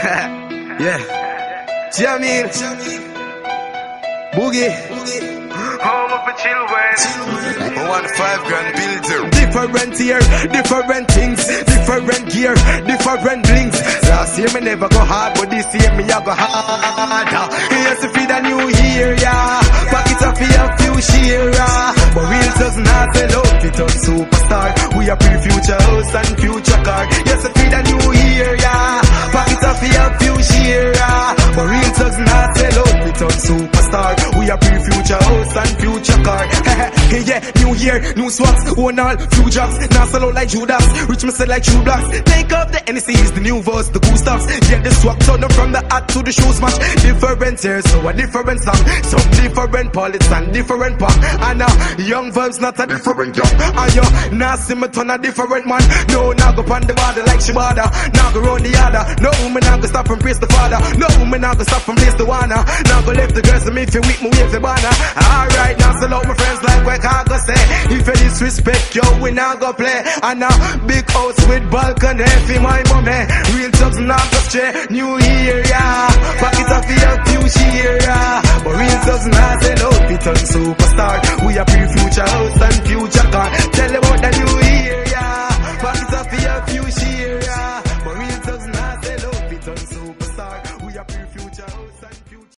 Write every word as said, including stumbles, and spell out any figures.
Yeah. Jahmiel, Boogie, home of a chill wave. One five grand builder. Different year, different things, different gear, different links. Last year me never go hard, but this year me I go harder. Here's to feed a new year, yeah. Pockets of fear, few sheer, yeah. But real doesn't have to look it on superstar. We are pre future house and future car. Yes, to feed a new year, yeah. Pockets of fear, few sheer, yeah. But real doesn't have to look it on superstar. We are pre future house and future car. Hey yeah, new year, new swaps, own all few jobs. Now solo like Judas, rich me like true blocks. Take up the N C is the new verse, the cool stuff. Yeah, the swap turn up from the hat to the shoes match. Different here, so a different song. Some different politics and different pop. And now uh, young verbs not a different job. And you uh, now see me turn a different man. No, now go pan the border like Shibada. Now go round the other. No woman now go stop and praise the father. No woman now go stop and place the wanna. Now go left the girls and me if you weak me wave the banner. Alright, now sell out my friends like where I go say. If you disrespect yo, we now go play. And now uh, big house with balcony for my mommy. Real jobs now go stray. New year, yeah. Pockets of your future, yeah. But real jobs now sell out. It's on superstar. We are pre-future house and future car.